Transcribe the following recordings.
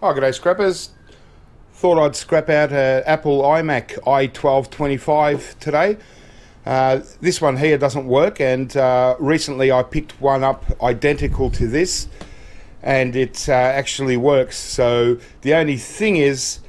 Oh, g'day scrappers. Thought I'd scrap out an Apple iMac A1225 today. This one here doesn't work, and recently I picked one up identical to this, and it actually works. So the only thing is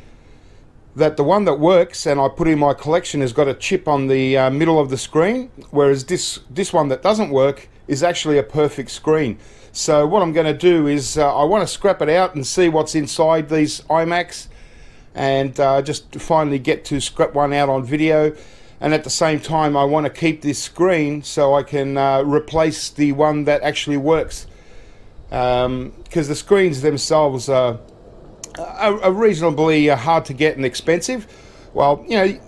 that the one that works and I put in my collection has got a chip on the middle of the screen, whereas this one that doesn't work is actually a perfect screen. So what I'm going to do is I want to scrap it out and see what's inside these iMacs, and just finally get to scrap one out on video. And at the same time, I want to keep this screen so I can replace the one that actually works, because the screens themselves are reasonably hard to get and expensive. Well, you know,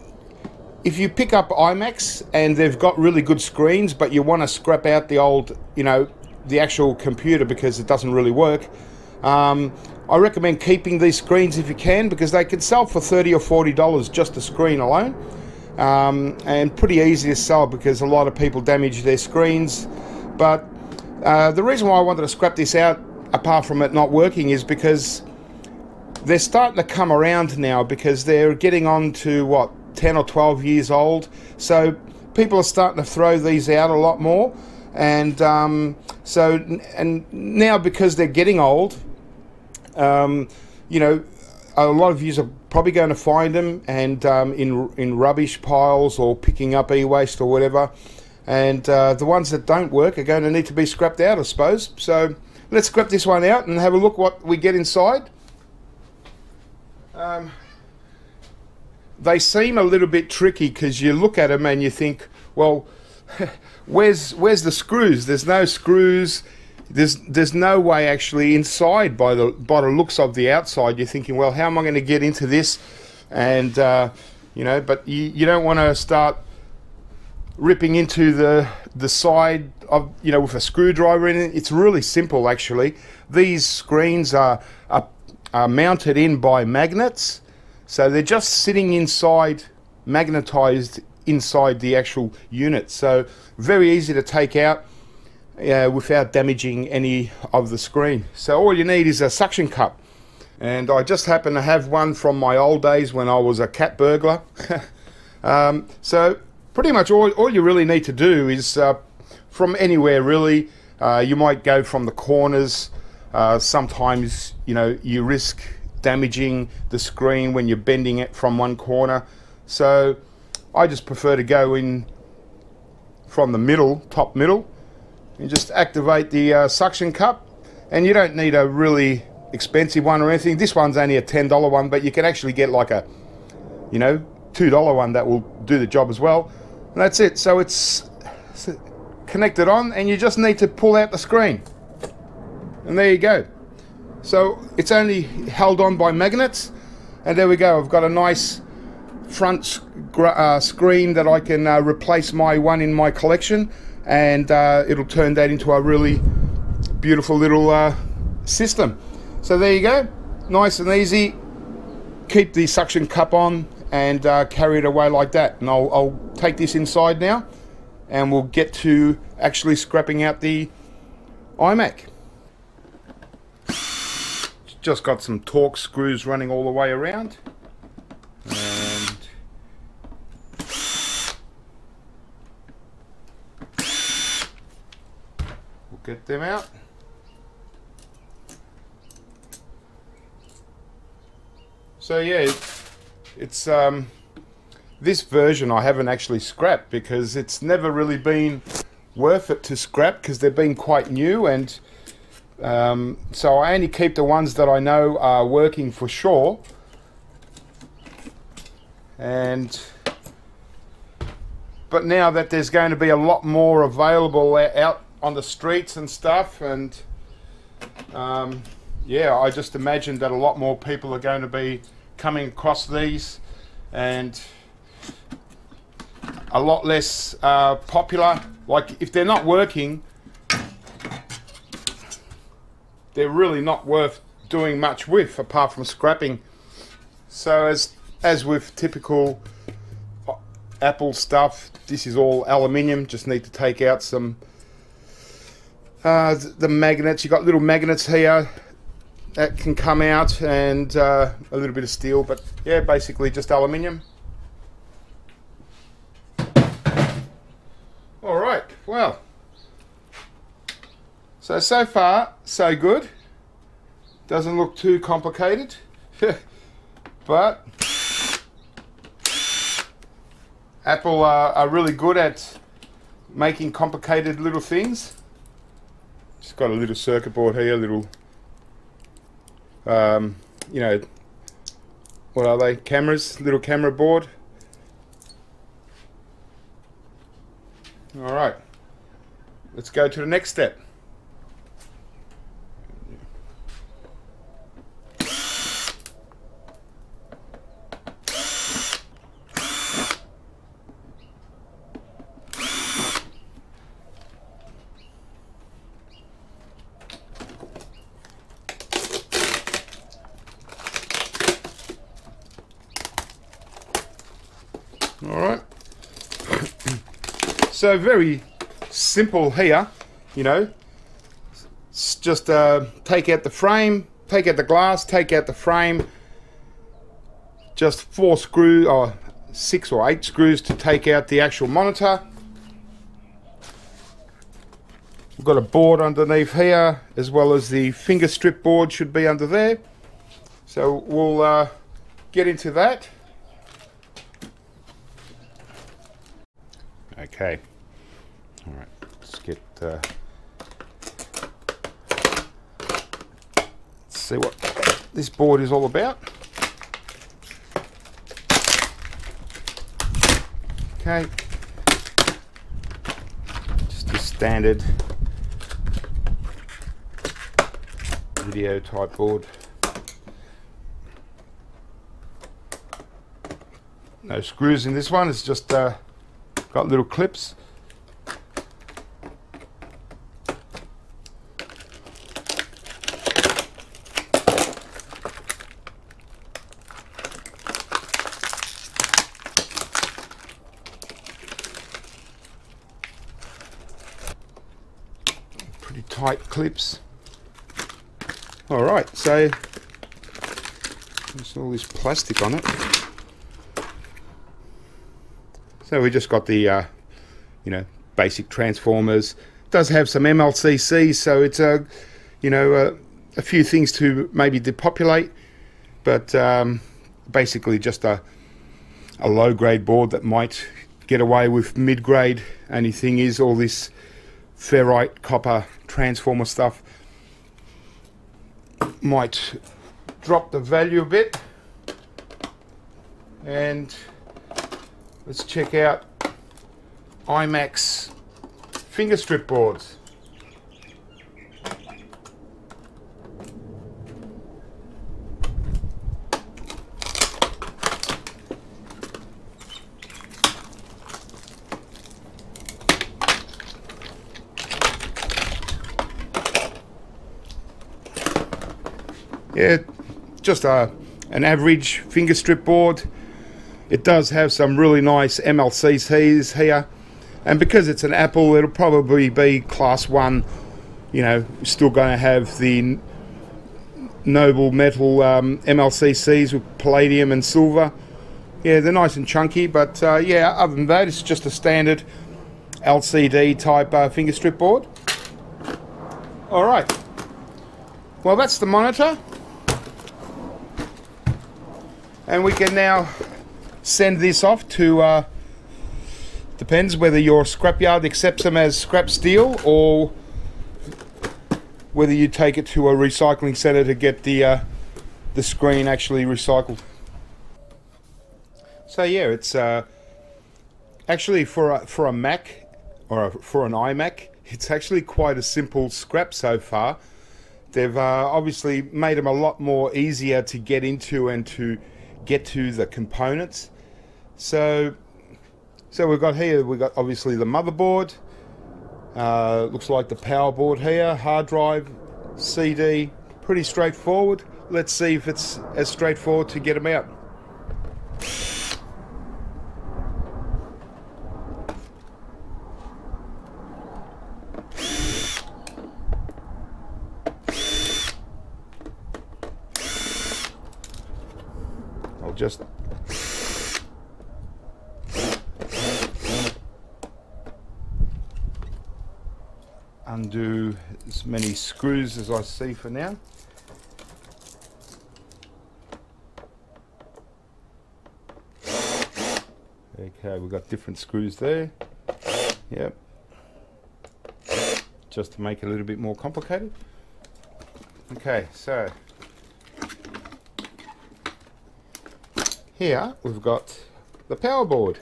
if you pick up iMacs and they've got really good screens, but you want to scrap out the old, you know, the actual computer because it doesn't really work, I recommend keeping these screens if you can, because they can sell for $30 or $40 just the screen alone, and pretty easy to sell because a lot of people damage their screens. But the reason why I wanted to scrap this out, apart from it not working, is because they're starting to come around now, because they're getting on to what, 10 or 12 years old, so people are starting to throw these out a lot more. And so now, because they're getting old, you know, a lot of you are probably going to find them, and in rubbish piles, or picking up e-waste or whatever. And the ones that don't work are going to need to be scrapped out, I suppose. So let's scrap this one out and have a look what we get inside. They seem a little bit tricky, because you look at them and you think, well, where's the screws? There's no screws. There's no way actually inside, by the looks of the outside. You're thinking, well, how am I going to get into this? And you know, but you don't want to start ripping into the side of, you know, with a screwdriver in it. It's really simple actually. These screens are mounted in by magnets, so they're just sitting inside, magnetized inside the actual unit. So very easy to take out without damaging any of the screen. So all you need is a suction cup, and I just happen to have one from my old days when I was a cat burglar. So pretty much all you really need to do is from anywhere really. You might go from the corners. Sometimes, you know, you risk damaging the screen when you're bending it from one corner, so I just prefer to go in from the middle, top middle, and just activate the suction cup. And you don't need a really expensive one or anything. This one's only a $10 one, but you can actually get like a, you know, $2 one that will do the job as well. And that's it. So it's connected on, and you just need to pull out the screen. And there you go. So it's only held on by magnets, and there we go. I've got a nice front screen that I can replace my one in my collection, and it'll turn that into a really beautiful little system. So there you go, nice and easy. Keep the suction cup on and carry it away like that. And I'll take this inside now, and we'll get to actually scrapping out the iMac. Just got some Torx screws running all the way around, and we'll get them out. So yeah, it's this version I haven't actually scrapped, because it's never really been worth it to scrap, because they've been quite new. And so I only keep the ones that I know are working for sure. But now that there's going to be a lot more available out on the streets and stuff, and yeah, I just imagine that a lot more people are going to be coming across these, and a lot less popular. Like, if they're not working, they're really not worth doing much with, apart from scrapping. So as with typical Apple stuff, this is all aluminium. Just need to take out some the magnets. You've got little magnets here that can come out, and a little bit of steel, but yeah, basically just aluminium. All right, well, so far so good. Doesn't look too complicated, but Apple are really good at making complicated little things. Just got a little circuit board here, a little, you know, what are they? Cameras, little camera board. All right, let's go to the next step. Alright, so very simple here, you know, it's just take out the frame, take out the glass, take out the frame, just 6 or 8 screws to take out the actual monitor. We've got a board underneath here, as well as the finger strip board should be under there, so we'll get into that. Okay, all right, let's get, let's see what this board is all about. Okay, just a standard video type board. No screws in this one, it's just got little clips. Pretty tight clips. All right, so there's all this plastic on it. So we just got the, you know, basic transformers. It does have some MLCC, so it's a, you know, a few things to maybe depopulate, but basically just a low-grade board that might get away with mid-grade. Only thing is all this ferrite copper transformer stuff might drop the value a bit. And let's check out iMac's finger strip boards. Yeah, just an average finger strip board. It does have some really nice MLCCs here, and because it's an Apple, it'll probably be class 1, you know, still going to have the noble metal MLCCs with palladium and silver. Yeah, they're nice and chunky, but yeah, other than that, it's just a standard LCD type finger strip board. All right, well, that's the monitor, and we can now send this off to, depends whether your scrapyard accepts them as scrap steel or whether you take it to a recycling centre to get the screen actually recycled. So yeah, it's actually for a Mac or for an iMac, it's actually quite a simple scrap so far. They've obviously made them a lot more easier to get into and to get to the components. So we've got here, we've got obviously the motherboard, looks like the power board here, hard drive, CD, pretty straightforward. Let's see if it's as straightforward to get them out. I'll just undo as many screws as I see for now. Okay, we've got different screws there. Yep. Just to make it a little bit more complicated. Okay, so here we've got the power board.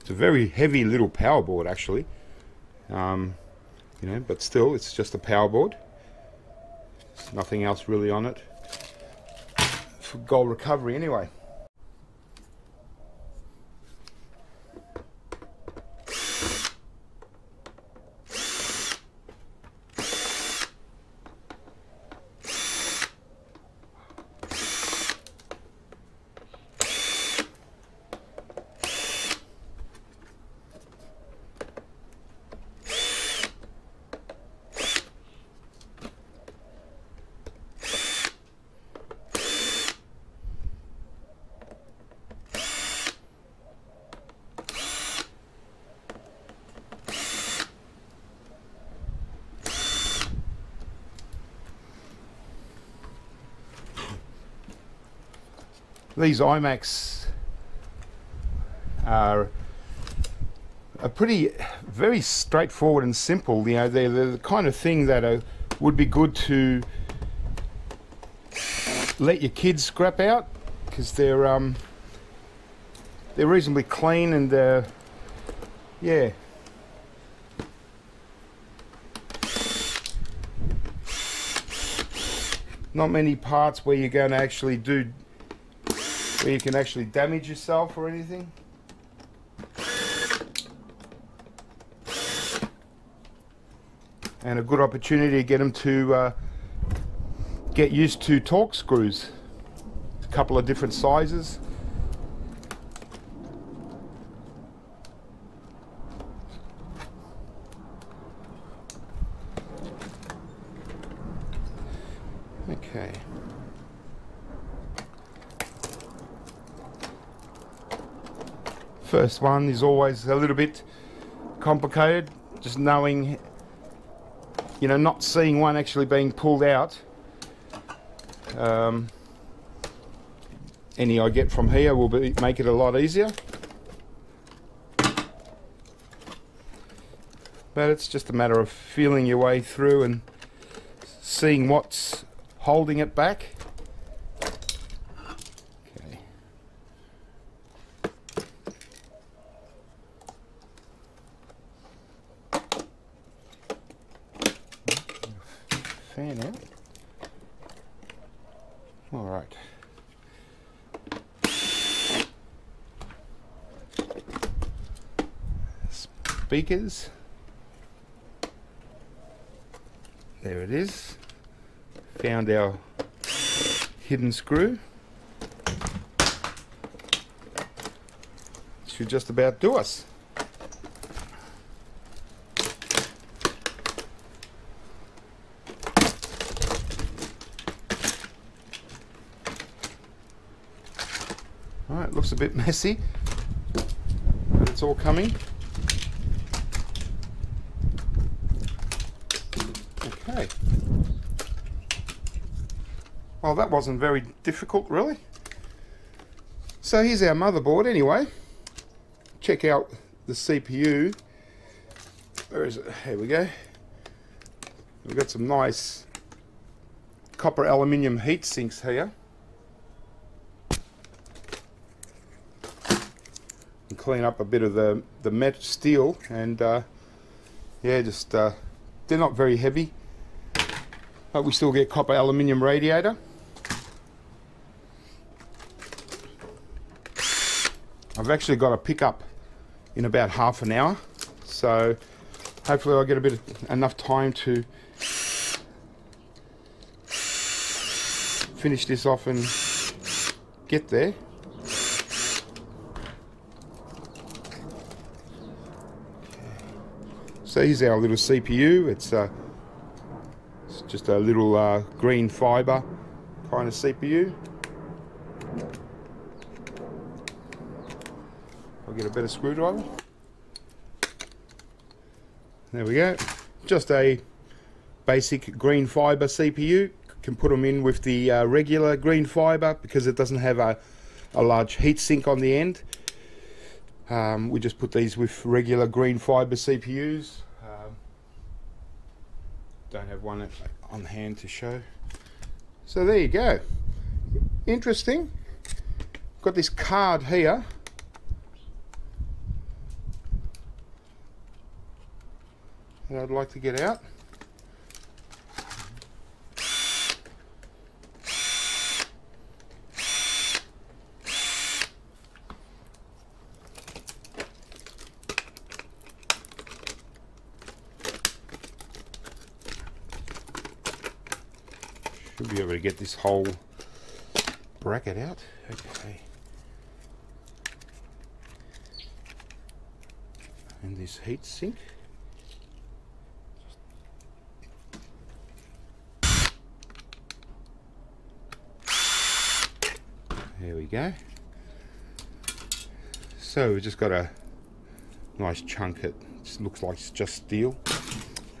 It's a very heavy little power board, actually. You know, but still, it's just a power board. There's nothing else really on it for gold recovery, anyway. These iMacs are very straightforward and simple. You know, they're the kind of thing that would be good to let your kids scrap out, because they're reasonably clean, and yeah. Not many parts where you're going to actually do where you can actually damage yourself or anything. And a good opportunity to get them to get used to torque screws. A couple of different sizes. Okay. First one is always a little bit complicated, just knowing, you know, not seeing one actually being pulled out. Any I get from here will make it a lot easier. But it's just a matter of feeling your way through and seeing what's holding it back. Out. All right. Speakers. There it is. Found our hidden screw. Should just about do us. Alright, looks a bit messy, but it's all coming. Okay. Well, that wasn't very difficult, really. So here's our motherboard anyway. Check out the CPU. Where is it? Here we go. We've got some nice copper aluminium heat sinks here. Clean up a bit of the metal steel, and yeah, just they're not very heavy, but we still get copper aluminium radiator. I've actually got a pickup in about half an hour, so hopefully I'll get enough time to finish this off and get there. So here's our little CPU. It's just a little green fiber kind of CPU. I'll get a better screwdriver. There we go. Just a basic green fiber CPU. Can put them in with the regular green fiber because it doesn't have a large heat sink on the end. We just put these with regular green fiber CPUs. Don't have one on hand to show. So there you go. Interesting. Got this card here. That I'd like to get out. Should be able to get this whole bracket out. Okay. And this heat sink. There we go. So we just got a nice chunk. It just looks like it's just steel.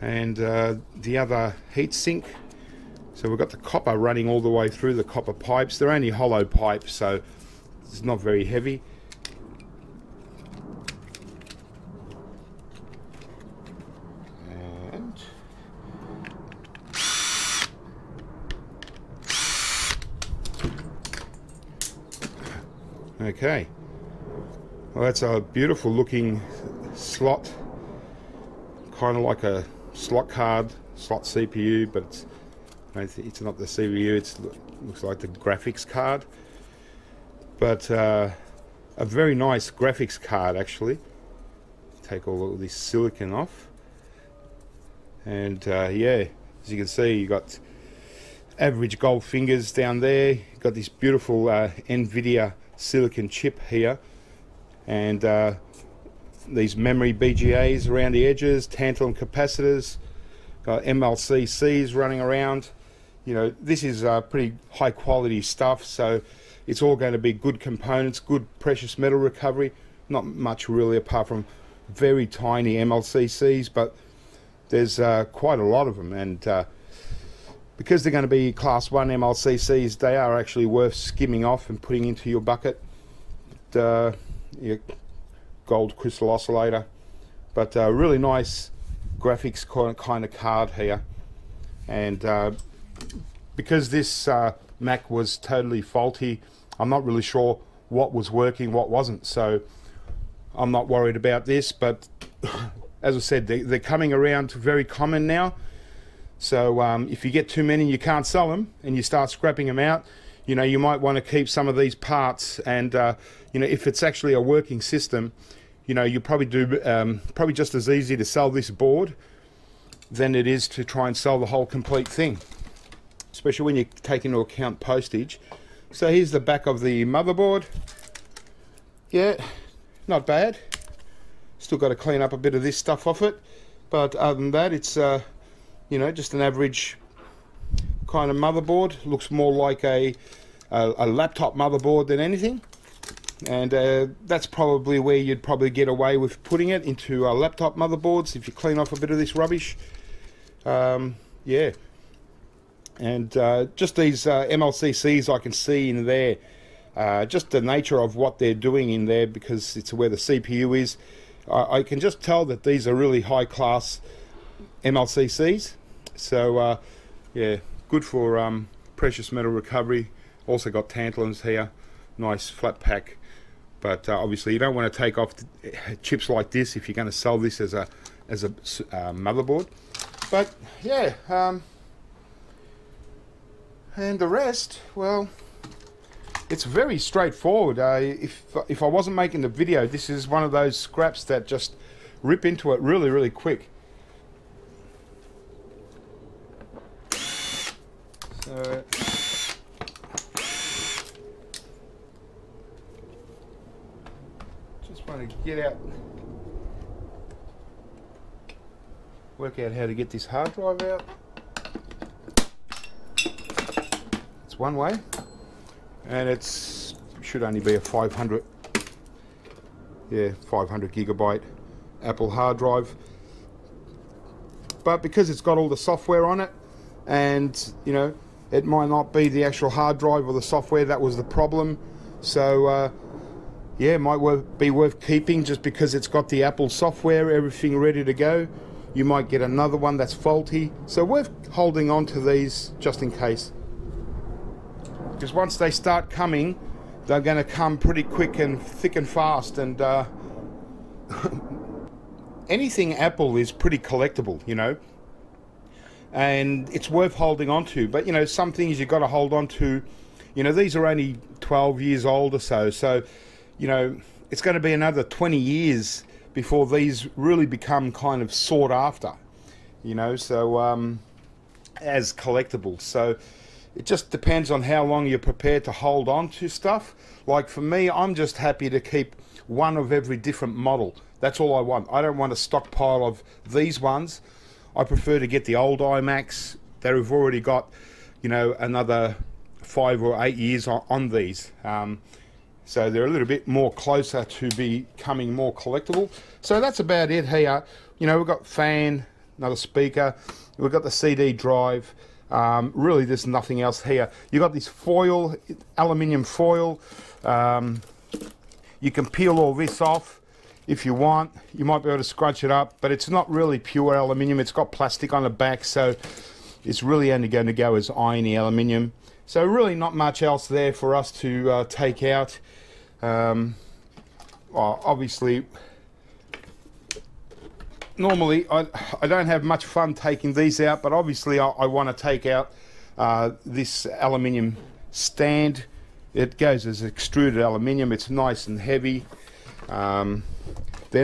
And the other heat sink. So we've got the copper running all the way through the copper pipes. They're only hollow pipes, so it's not very heavy. And okay. Well, that's a beautiful looking slot. Kind of like a slot card, slot CPU, but it's not the CPU, it looks like the graphics card. But a very nice graphics card, actually. Take all of this silicon off. And yeah, as you can see, you got average gold fingers down there. You've got this beautiful Nvidia silicon chip here. And these memory BGAs around the edges, tantalum capacitors, got MLCCs running around. You know, this is pretty high quality stuff, so it's all going to be good components, good precious metal recovery. Not much really apart from very tiny MLCCs, but there's quite a lot of them, and because they're going to be class 1 MLCCs, they are actually worth skimming off and putting into your bucket. But, your gold crystal oscillator, but really nice graphics kind of card here. And because this Mac was totally faulty, I'm not really sure what was working, what wasn't, so I'm not worried about this. But as I said, they're coming around very common now, so if you get too many and you can't sell them and you start scrapping them out, you know, you might want to keep some of these parts. And you know, if it's actually a working system, you know, you probably do probably just as easy to sell this board than it is to try and sell the whole complete thing, especially when you take into account postage. So here's the back of the motherboard. Yeah, not bad. Still got to clean up a bit of this stuff off it, but other than that, it's you know, just an average kind of motherboard. Looks more like a laptop motherboard than anything. And that's probably where you'd probably get away with putting it, into laptop motherboards, if you clean off a bit of this rubbish. Yeah, and just these MLCCs I can see in there, just the nature of what they're doing in there, because it's where the CPU is. I can just tell that these are really high class MLCCs, so yeah, good for precious metal recovery. Also got tantalums here, nice flat pack. But obviously you don't want to take off chips like this if you're going to sell this as a motherboard. But yeah, and the rest, well, it's very straightforward. If I wasn't making the video, this is one of those scraps that just rip into it really quick. So just want to get out work out how to get this hard drive out. It's one way, and it's should only be a 500 gigabyte Apple hard drive, but because it's got all the software on it, and you know, it might not be the actual hard drive or the software that was the problem. So yeah, it might be worth keeping just because it's got the Apple software, everything ready to go. You might get another one that's faulty, so worth holding on to these just in case, because once they start coming, they're going to come pretty quick and thick and fast, and anything Apple is pretty collectible, you know, and it's worth holding on to. But you know, some things you've got to hold on to. You know, these are only 12 years old or so, so you know, it's going to be another 20 years before these really become kind of sought after, you know, so as collectibles. So it just depends on how long you're prepared to hold on to stuff. Like for me, I'm just happy to keep one of every different model. That's all I want. I don't want a stockpile of these ones. I prefer to get the old iMacs that have already got, you know, another 5 or 8 years on these. So they're a little bit more closer to becoming more collectible. So that's about it here. You know, we've got fan, another speaker, we've got the CD drive. Really, there's nothing else here. You've got this foil, aluminium foil. You can peel all this off if you want. You might be able to scrunch it up, but it's not really pure aluminium. It's got plastic on the back, so it's really only going to go as irony aluminium. So really not much else there for us to take out. Well, obviously, normally I don't have much fun taking these out, but obviously I want to take out this aluminium stand. It goes as extruded aluminium. It's nice and heavy. They're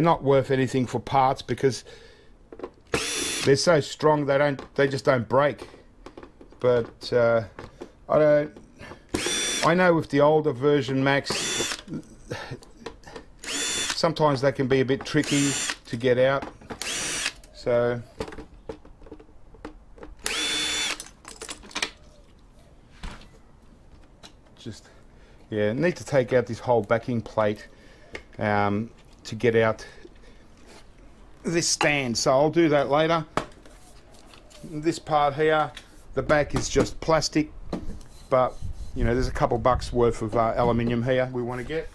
not worth anything for parts because they're so strong, they just don't break. But I know with the older version Macs, sometimes they can be a bit tricky to get out. So just, yeah, need to take out this whole backing plate to get out this stand. So I'll do that later. This part here, the back is just plastic, but you know, there's a couple bucks worth of aluminium here we want to get.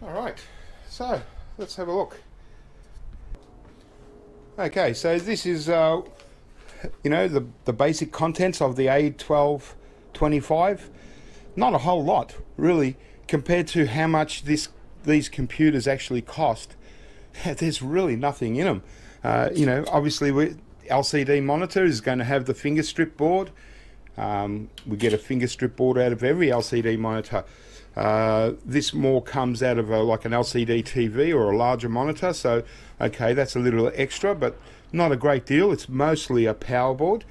All right, so let's have a look. Okay, so this is you know, the basic contents of the A1225. Not a whole lot really compared to how much these computers actually cost. There's really nothing in them. You know, obviously LCD monitor is going to have the finger strip board. We get a finger strip board out of every LCD monitor. This more comes out of like an LCD TV or a larger monitor, so okay, that's a little extra, but not a great deal. It's mostly a power board.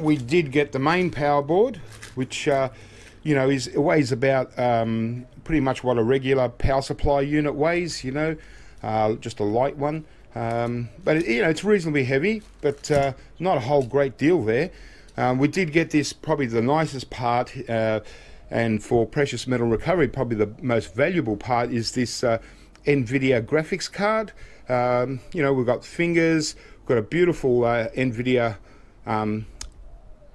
We did get the main power board, which you know, weighs about pretty much what a regular power supply unit weighs, you know, just a light one. But you know, it's reasonably heavy, but not a whole great deal there. We did get this, probably the nicest part, and for precious metal recovery, probably the most valuable part is this Nvidia graphics card. You know, we've got fingers, we've got a beautiful Nvidia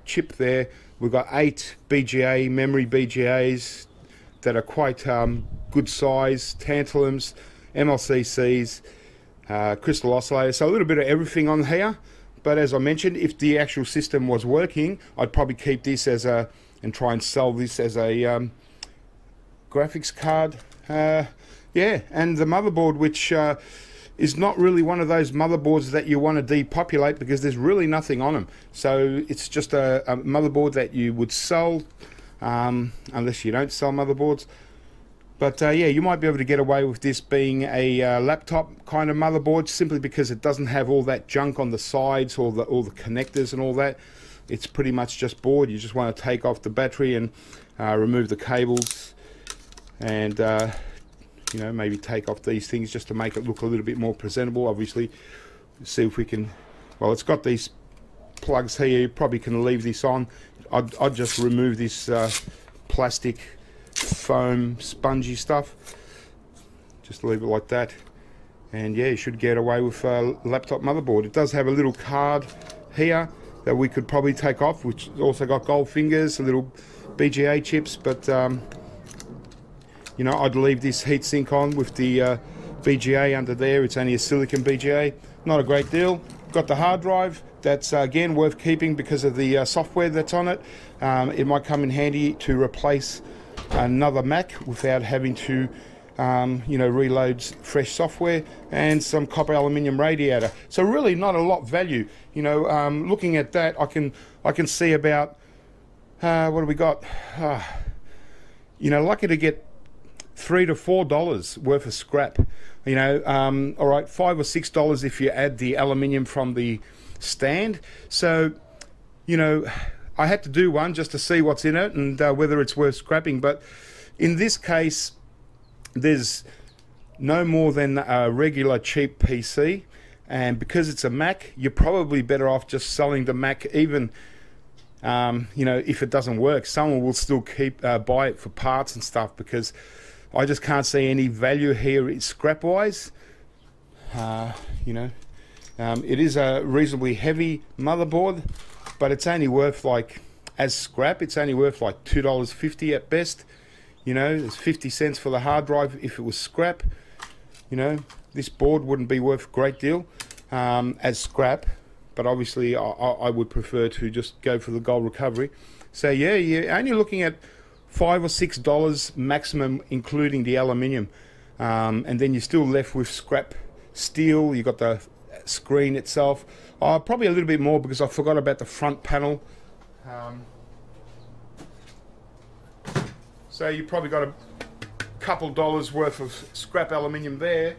chip there. We've got 8 BGA memory BGAs that are quite good size, tantalums, MLCCs, crystal oscillator, so a little bit of everything on here. But as I mentioned, if the actual system was working, I'd probably keep this as a and try and sell this as a graphics card. Yeah, and the motherboard, which is not really one of those motherboards that you want to depopulate because there's really nothing on them. So it's just a motherboard that you would sell, unless you don't sell motherboards. But yeah, you might be able to get away with this being a laptop kind of motherboard, simply because it doesn't have all that junk on the sides or all the connectors and all that. It's pretty much just board. You just want to take off the battery and remove the cables, and you know, maybe take off these things just to make it look a little bit more presentable. Obviously, see if we can, well, it's got these plugs here, you probably can leave this on. I'd just remove this plastic foam spongy stuff, just leave it like that, and yeah, you should get away with a laptop motherboard. It does have a little card here that we could probably take off, which also got gold fingers, a little BGA chips, but you know, I'd leave this heatsink on with the BGA under there. It's only a silicon BGA, not a great deal. Got the hard drive, that's again worth keeping because of the software that's on it. It might come in handy to replace another Mac without having to you know, reloads fresh software, and some copper aluminium radiator. So really not a lot value, you know. Looking at that, I can see about what do we got, you know, lucky to get $3 to $4 worth of scrap, you know. All right, $5 or $6 if you add the aluminium from the stand. So, you know, I had to do one just to see what's in it and whether it's worth scrapping, but in this case there's no more than a regular cheap PC, and because it's a Mac, you're probably better off just selling the Mac. Even you know, if it doesn't work, someone will still keep buy it for parts and stuff, because I just can't see any value here scrap wise. You know, it is a reasonably heavy motherboard, but it's only worth, like, as scrap, it's only worth like $2.50 at best. You know, there's 50 cents for the hard drive if it was scrap. You know, this board wouldn't be worth a great deal as scrap, but obviously I would prefer to just go for the gold recovery. So yeah, you're only looking at $5 or $6 maximum, including the aluminium, and then you're still left with scrap steel. You got the screen itself, probably a little bit more because I forgot about the front panel. So you probably got a couple dollars worth of scrap aluminium there.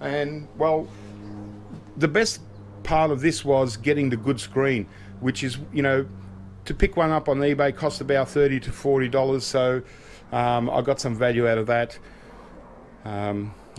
And well, the best part of this was getting the good screen, which is, you know, to pick one up on eBay cost about $30 to $40. So I got some value out of that.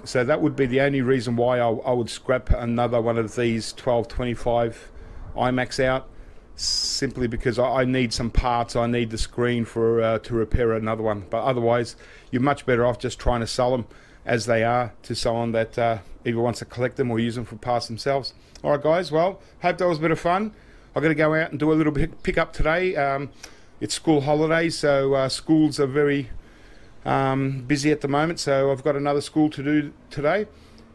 So that would be the only reason why I would scrap another one of these 1225 iMacs out, simply because I need some parts. I need the screen for to repair another one, but otherwise you're much better off just trying to sell them as they are to someone that either wants to collect them or use them for parts themselves. All right guys, well, hope that was a bit of fun. I'm going to go out and do a little bit pick up today. It's school holidays, so schools are very busy at the moment, so I've got another school to do today,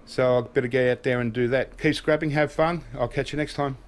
so I better get out there and do that. Keep scrapping, have fun, I'll catch you next time.